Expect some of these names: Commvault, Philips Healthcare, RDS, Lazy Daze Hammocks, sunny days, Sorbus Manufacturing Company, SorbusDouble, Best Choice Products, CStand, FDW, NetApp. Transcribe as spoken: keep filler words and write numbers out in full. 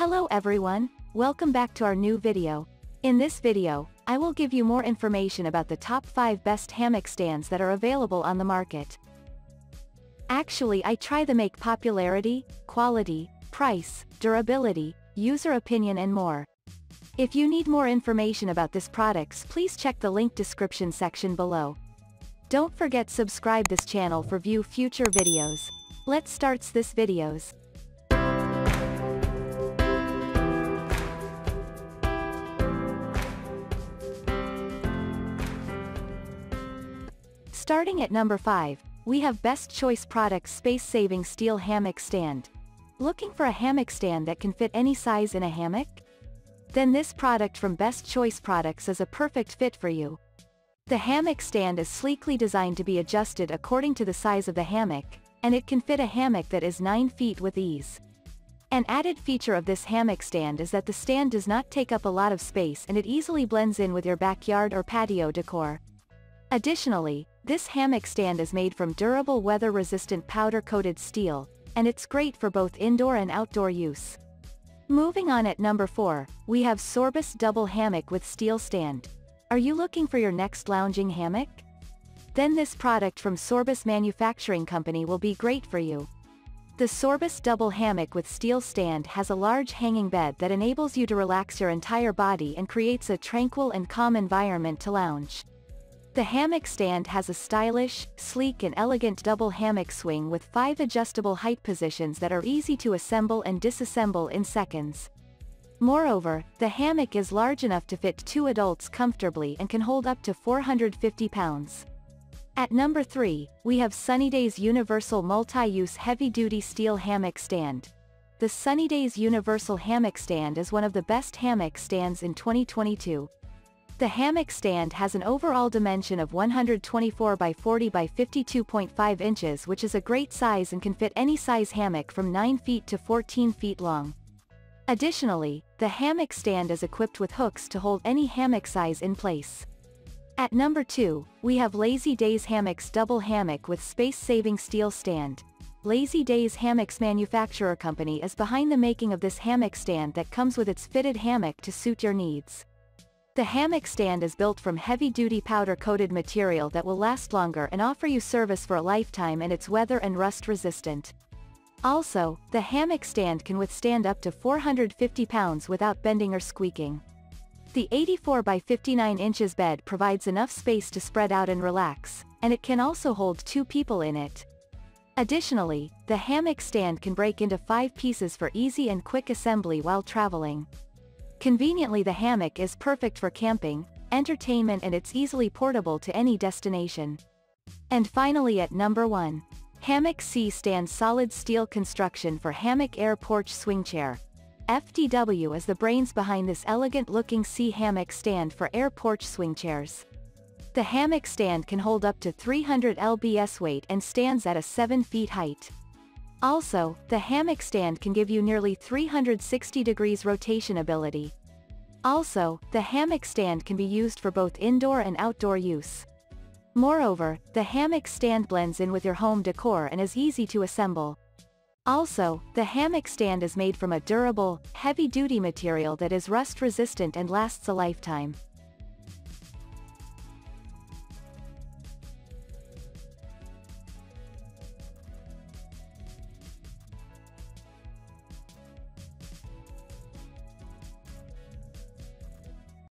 Hello everyone, welcome back to our new video. In this video, I will give you more information about the top five best hammock stands that are available on the market. Actually, I try to make popularity, quality, price, durability, user opinion and more. If you need more information about this products, please check the link description section below. Don't forget subscribe this channel for view future videos. Let's start this videos. Starting at number five, we have Best Choice Products Space Saving Steel Hammock Stand. Looking for a hammock stand that can fit any size in a hammock? Then this product from Best Choice Products is a perfect fit for you. The hammock stand is sleekly designed to be adjusted according to the size of the hammock, and it can fit a hammock that is nine feet with ease. An added feature of this hammock stand is that the stand does not take up a lot of space and it easily blends in with your backyard or patio decor. Additionally, this hammock stand is made from durable weather-resistant powder-coated steel, and it's great for both indoor and outdoor use. Moving on at number four, we have Sorbus Double Hammock with Steel Stand. Are you looking for your next lounging hammock? Then this product from Sorbus Manufacturing Company will be great for you. The Sorbus Double Hammock with Steel Stand has a large hanging bed that enables you to relax your entire body and creates a tranquil and calm environment to lounge. The hammock stand has a stylish, sleek and elegant double hammock swing with five adjustable height positions that are easy to assemble and disassemble in seconds. Moreover, the hammock is large enough to fit two adults comfortably and can hold up to four hundred fifty pounds. At number three, we have Sunny Days Universal Multi-Use Heavy-Duty Steel Hammock Stand. The Sunny Days Universal Hammock Stand is one of the best hammock stands in twenty twenty-two. The hammock stand has an overall dimension of one hundred twenty-four by forty by fifty-two point five inches, which is a great size and can fit any size hammock from nine feet to fourteen feet long. Additionally, the hammock stand is equipped with hooks to hold any hammock size in place. At number two, we have Lazy Daze Hammocks Double Hammock with Space-Saving Steel Stand. Lazy Daze Hammocks Manufacturer Company is behind the making of this hammock stand that comes with its fitted hammock to suit your needs. The hammock stand is built from heavy-duty powder-coated material that will last longer and offer you service for a lifetime, and it's weather and rust-resistant. Also, the hammock stand can withstand up to four hundred fifty pounds without bending or squeaking. The eighty-four by fifty-nine inches bed provides enough space to spread out and relax, and it can also hold two people in it. Additionally, the hammock stand can break into five pieces for easy and quick assembly while traveling. Conveniently, the hammock is perfect for camping, entertainment, and it's easily portable to any destination. And finally at number one. Hammock C-Stand Solid Steel Construction for Hammock Air Porch Swing Chair. F D W is the brains behind this elegant-looking C-hammock stand for air porch swing chairs. The hammock stand can hold up to three hundred pounds weight and stands at a seven feet height. Also, the hammock stand can give you nearly three hundred sixty degrees rotation ability. Also, the hammock stand can be used for both indoor and outdoor use. Moreover, the hammock stand blends in with your home decor and is easy to assemble. Also, the hammock stand is made from a durable, heavy-duty material that is rust-resistant and lasts a lifetime.